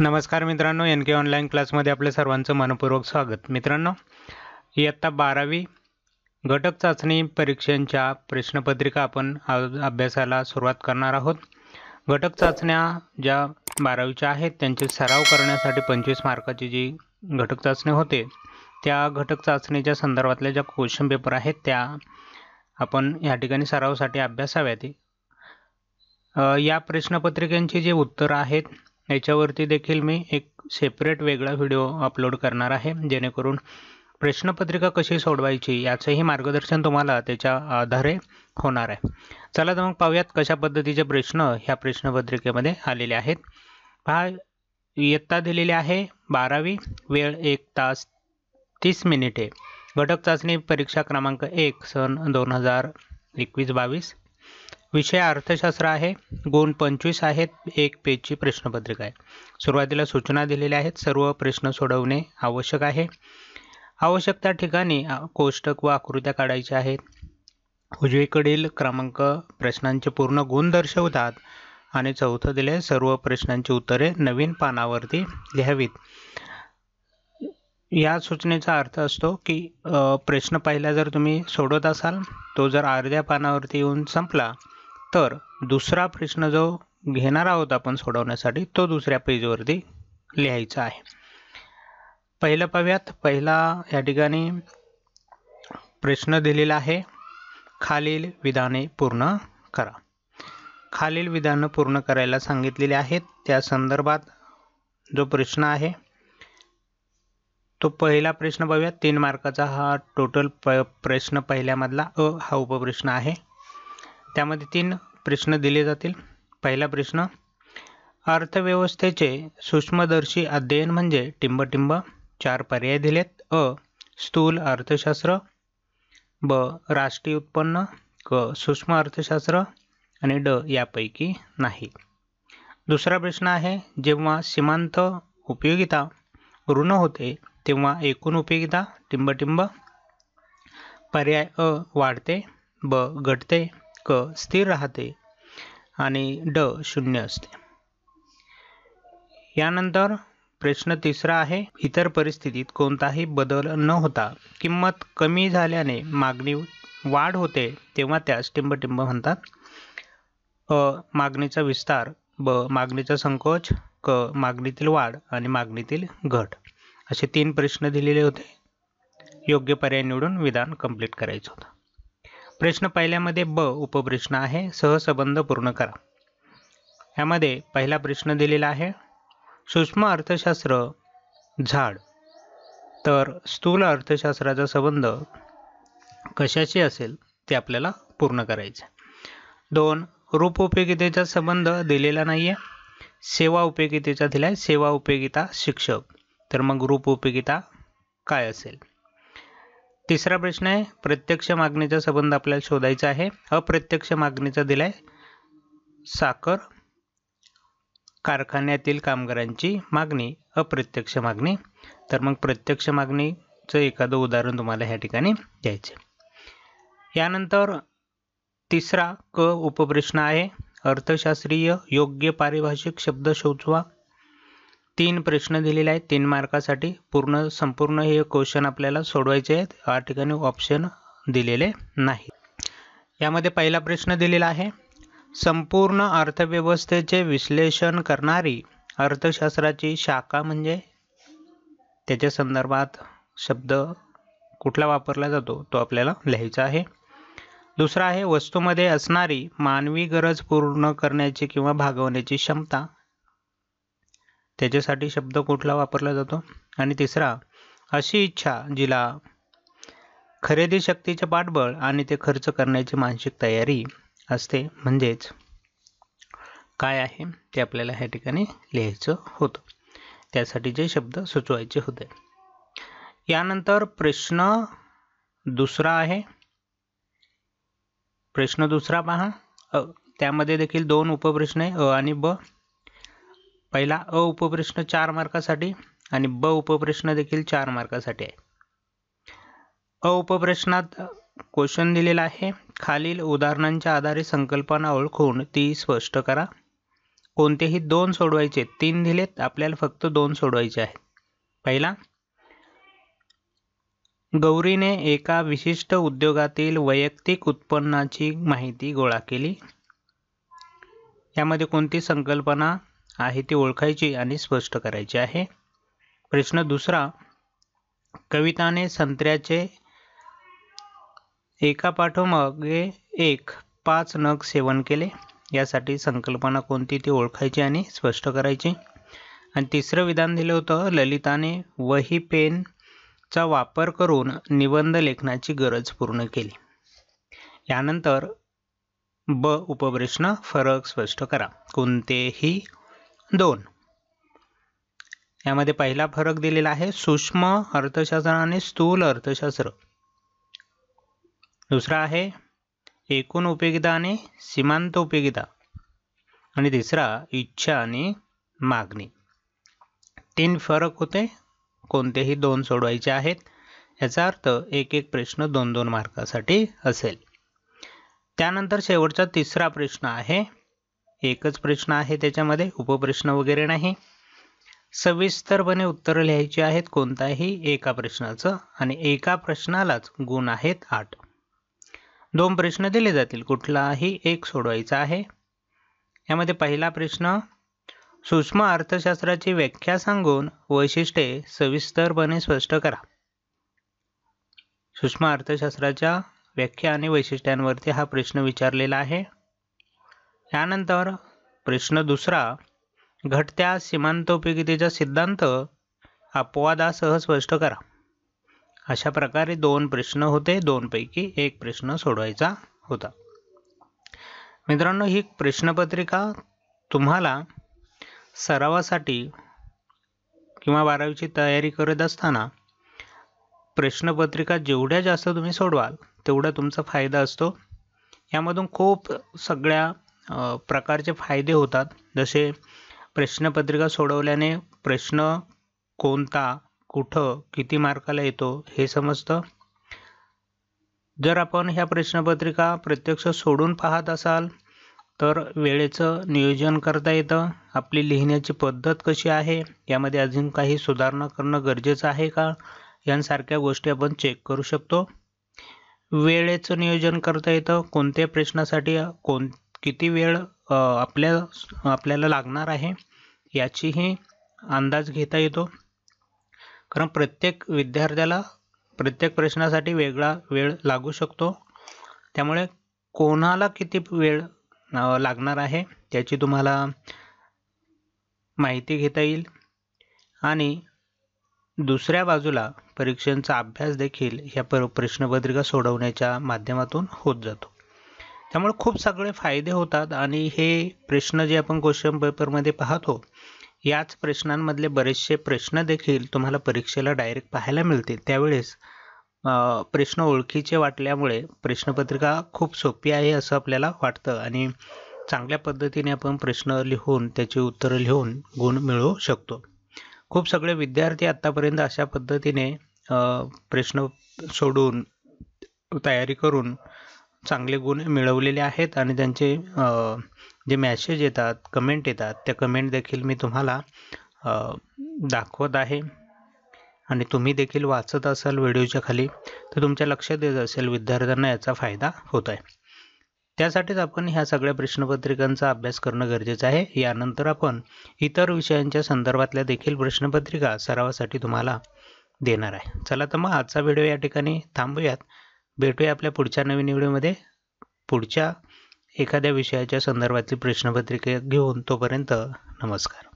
नमस्कार मित्रांनो, एन के ऑनलाईन क्लासमध्ये आपले सर्वांचं मनपूर्वक स्वागत। मित्रांनो, इयत्ता 12वी घटक चाचणी परीक्षांच्या प्रश्नपत्रिका आपण अभ्यासाला सुरुवात करणार आहोत। घटक चाचण्या ज्या 12वीच्या आहेत त्यांचे सराव करण्यासाठी 25 मार्काची जी घटक चाचणी होते त्या घटक चाचणीच्या संदर्भातल्या ज्या क्वेश्चन पेपर आहेत त्या आपण या ठिकाणी सरावासाठी अभ्यासाव्यात। या प्रश्नपत्रिकांची जे उत्तर आहेत याच्यावरती देखील मी एक सेपरेट वेगळा व्हिडिओ अपलोड करणार आहे, जेणेकरून प्रश्नपत्रिका कशी सोडवायची याचेही मार्गदर्शन तुम्हाला त्याच्या आधारे होणार आहे। चला तर मग पाहूयात कशा पद्धतीचे प्रश्न ह्या प्रश्नपत्रिकेमध्ये आलेले आहेत। पहा, इयत्ता दिलेली आहे 12वी, वेळ 1 तास 30 मिनिटे, घटक चाचणी परीक्षा क्रमांक 1 सन 2021-22, विषय अर्थशास्त्र आहे, गुण 25 आहेत, 1 पेजची प्रश्नपत्रिका आहे। सुरुवातीला सूचना दिलेल्या आहेत, सर्व प्रश्न सोडवणे आवश्यक आहे। आवश्यक त्या ठिकाणी कोष्टक व आकृत्या काढायच्या आहेत। उजवीकडील क्रमांक प्रश्नांचे पूर्ण गुण दर्शवतात आणि चौथं दिले सर्व प्रश्नांची उत्तरे नवीन पानावरती लिहावीत। या सूचनेचा अर्थ असतो की प्रश्न पहिला जर तुम्ही सोडवत असाल तो जर अर्ध्या पानावरती येऊन संपला तर दुसरा प्रश्न जो घेणार आहोत आपण सोडवण्यासाठी तो दुसऱ्या पेजवरती लिहायचा आहे। पहिला पाहूयात। पहिला या ठिकाणी प्रश्न दिलेला आहे, खालील विधाने पूर्ण करा। खालील विधानं पूर्ण करायला सांगितलेली आहेत, त्या संदर्भात जो प्रश्न आहे तो पहिला प्रश्न पाहूयात। 3 मार्काचा हा टोटल प्रश्न पहिल्यामधला अ हा उपप्रश्न आहे, त्यामध्ये 3 प्रश्न दिले जातील। पहिला प्रश्न, अर्थव्यवस्थेचे सूक्ष्मदर्शी अध्ययन म्हणजे टिंबटिंब। 4 पर्याय दिलेत, अ स्थूल अर्थशास्त्र, ब राष्ट्रीय उत्पन्न, क सूक्ष्म अर्थशास्त्र आणि ड यापैकी नाही। दुसरा प्रश्न आहे, जेव्हा सीमांत उपयोगिता ऋण होते तेव्हा एकूण उपयोगिता टिंबटिंब। पर्याय अ वाढते, ब घटते, क स्थिर राहते आणि ड शून्य असते। यानंतर प्रश्न तिसरा आहे, इतर परिस्थितीत कोणताही बदल न होता किंमत कमी झाल्याने मागणी वाढ होते तेव्हा त्यास टिंबटिंब म्हणतात। अ मागणीचा विस्तार, ब मागणीचा संकोच, क मागणीतील वाढ आणि मागणीतील घट, असे 3 प्रश्न दिलेले होते। योग्य पर्याय निवडून विधान कंप्लीट करायचं होतं। प्रश्न पहिल्यामध्ये ब उपप्रश्न आहे, सहसंबंध पूर्ण करा। यामध्ये पहिला प्रश्न दिलेला आहे, सूक्ष्म अर्थशास्त्र झाड तर स्थूल अर्थशास्त्राचा संबंध कशाशी असेल ते आपल्याला पूर्ण करायचं। 2 रूप उपयोगितेचा संबंध दिलेला नाही आहे, सेवा उपयोगितेचा दिला आहे, सेवा उपयोगिता शिक्षक, तर मग रूप उपयोगिता काय असेल। 3रा प्रश्न आहे, प्रत्यक्ष मागणीचा संबंध आपल्याला शोधायचा आहे। अप्रत्यक्ष मागणीचा दिलाय, साखर कारखान्यातील कामगारांची मागणी अप्रत्यक्ष मागणी, तर मग प्रत्यक्ष मागणीचं एखादं उदाहरण तुम्हाला या ठिकाणी द्यायचे। यानंतर 3रा क उपप्रश्न आहे, अर्थशास्त्रीय योग्य पारिभाषिक शब्द शोधवा। 3 प्रश्न दिलेले आहेत, 3 मार्कासाठी संपूर्ण हे क्वेश्चन आपल्याला सोडवायचे आहेत। या ठिकाणी ऑप्शन दिलेले नाही। यामध्ये पहिला प्रश्न दिलेला आहे, संपूर्ण अर्थव्यवस्थेचे विश्लेषण करणारी अर्थशास्त्राची शाखा म्हणजे, त्याच्या संदर्भात शब्द कुठला वापरला जातो तो आपल्याला लिहायचा आहे। दुसरा आहे, वस्तूमध्ये असणारी मानवी गरज पूर्ण करण्याची किंवा भागवण्याची क्षमता, त्याच्यासाठी शब्द कुठला वापरला जातो। आणि 3रा अशी इच्छा जिला खरेदी शक्तीचे पाठबळ आणि ते खर्च करण्याची मानसिक तयारी असते म्हणजेच काय आहे ते आपल्याला ह्या ठिकाणी लिहायचं होतं, त्यासाठी जे शब्द सुचवायचे होते। यानंतर प्रश्न दुसरा आहे, प्रश्न दुसरा पहा, त्यामध्ये देखील 2 उपप्रश्न आहे, अ आणि ब। पहिला अ उपप्रश्न 4 मार्कासाठी आणि ब उपप्रश्न देखील 4 मार्कासाठी आहे। अ उपप्रश्नात क्वेश्चन दिलेला आहे, खालील उदाहरणांच्या आधारे संकल्पना ओळखून ती स्पष्ट करा। कोणतेही दोन सोडवायचे, तीन दिलेत आपल्याला फक्त दोन सोडवायचे आहेत। पहिला, गौरीने एका विशिष्ट उद्योगातील वैयक्तिक उत्पन्नाची माहिती गोळा केली, यामध्ये कोणती संकल्पना आहे ती ओळखायची आणि स्पष्ट करायची आहे। प्रश्न दुसरा, कविताने संत्र्याचे एका पाठोमागे एक 5 नग सेवन केले, यासाठी संकल्पना कोणती ती ओळखायची आणि स्पष्ट करायची। आणि तिसरं विधान दिलं होतं, ललिताने वही पेन चा वापर करून निबंध लेखनाची गरज पूर्ण केली। यानंतर ब उपप्रश्न, फरक स्पष्ट करा, कोणतेही दोन। यामध्ये पहिला फरक दिलेला आहे सूक्ष्म अर्थशास्त्र आणि स्थूल अर्थशास्त्र। दुसरा आहे एकूण उपयोगिता आणि सीमांत उपयोगिता। आणि तिसरा इच्छा आणि मागणी। तीन फरक होते, कोणतेही दोन सोडवायचे आहेत। याचा अर्थ एक एक प्रश्न दोन दोन मार्कासाठी असेल। त्यानंतर शेवटचा तिसरा प्रश्न आहे, एकच प्रश्न आहे, त्याच्यामध्ये उपप्रश्न वगैरे नाही। सविस्तरपणे उत्तर लिहायची आहेत कोणताही एका प्रश्नाचं, आणि एका प्रश्नालाच गुण आहेत 8। दोन प्रश्न दिले जातील, कुठलाही एक सोडवायचा आहे। यामध्ये पहिला प्रश्न, सूक्ष्म अर्थशास्त्राची व्याख्या सांगून वैशिष्ट्ये सविस्तरपणे स्पष्ट करा। सूक्ष्म अर्थशास्त्राच्या व्याख्या आणि वैशिष्ट्यांवरती हा प्रश्न विचारलेला आहे। यानंतर प्रश्न दुसरा, घटत्या सीमांत उपयोगितेचा सिद्धांत अपवादासह स्पष्ट करा। अशा प्रकारे दोन प्रश्न होते, दोनपैकी एक प्रश्न सोडवायचा होता। मित्रांनो, ही प्रश्नपत्रिका तुम्हाला सरावासाठी किंवा बारावीची तयारी करत असताना प्रश्नपत्रिका जेवढ्या जास्त तुम्ही सोडवाल तेवढा तुमचा फायदा असतो। यामधून खूप सगळ्या प्रकारचे फायदे होतात, जसे प्रश्नपत्रिका सोडवल्याने प्रश्न कोणता कुठं किती मार्काला येतो हे समजतं। जर आपण ह्या प्रश्नपत्रिका प्रत्यक्ष सोडून पाहत असाल तर वेळेचं नियोजन करता येतं, आपली लिहिण्याची पद्धत कशी आहे, यामध्ये अजून काही सुधारणा करणं गरजेचं आहे का, यांसारख्या गोष्टी आपण चेक करू शकतो। वेळेचं नियोजन करता येतं, कोणत्या प्रश्नासाठी किती वेळ आपल्याला लागणार आहे याचीही अंदाज घेता येतो, कारण प्रत्येक विद्यार्थ्याला प्रत्येक प्रश्नासाठी वेगळा वेळ लागू शकतो। त्यामुळे कोणाला किती वेळ लागणार आहे त्याची तुम्हाला माहिती घेता येईल, आणि दुसऱ्या बाजूला परीक्षांचा अभ्यास देखील ह्या प्रश्नपत्रिका सोडवण्याच्या माध्यमातून होत जातो। त्यामुळे खूप सगळे फायदे होतात, आणि हे प्रश्न जे आपण क्वेश्चन पेपरमध्ये पाहतो याच प्रश्नांमधले बरेचसे प्रश्न देखील तुम्हाला परीक्षेला डायरेक्ट पाहायला मिळतील। त्यावेळेस प्रश्न ओळखीचे वाटल्यामुळे प्रश्नपत्रिका खूप सोपी आहे असं आपल्याला वाटतं, आणि चांगल्या पद्धतीने आपण प्रश्न लिहून त्याची उत्तरं लिहून गुण मिळवू शकतो। खूप सगळे विद्यार्थी आत्तापर्यंत अशा पद्धतीने प्रश्न सोडून तयारी करून चांगले गुण मिळवलेले आहेत, आणि त्यांचे जे मेसेज येतात, कमेंट येतात, त्या कमेंट देखील मी तुम्हाला दाखवत आहे, आणि तुम्ही देखील वाचत असाल व्हिडिओच्या खाली तर तुमच्या लक्षात येत असेल विद्यार्थ्यांना याचा फायदा होत आहे। त्यासाठीच आपण ह्या सगळ्या प्रश्नपत्रिकांचा अभ्यास करणं गरजेचं आहे। यानंतर आपण इतर विषयांच्या संदर्भातल्या देखील प्रश्नपत्रिका सरावासाठी तुम्हाला देणार आहे। चला तर मग आजचा व्हिडिओ या ठिकाणी थांबूयात, भेटूया आपल्या पुढच्या नवीन व्हिडिओमध्ये पुढच्या एखाद्या विषयाच्या संदर्भातील प्रश्नपत्रिका घेऊन। तोपर्यंत नमस्कार।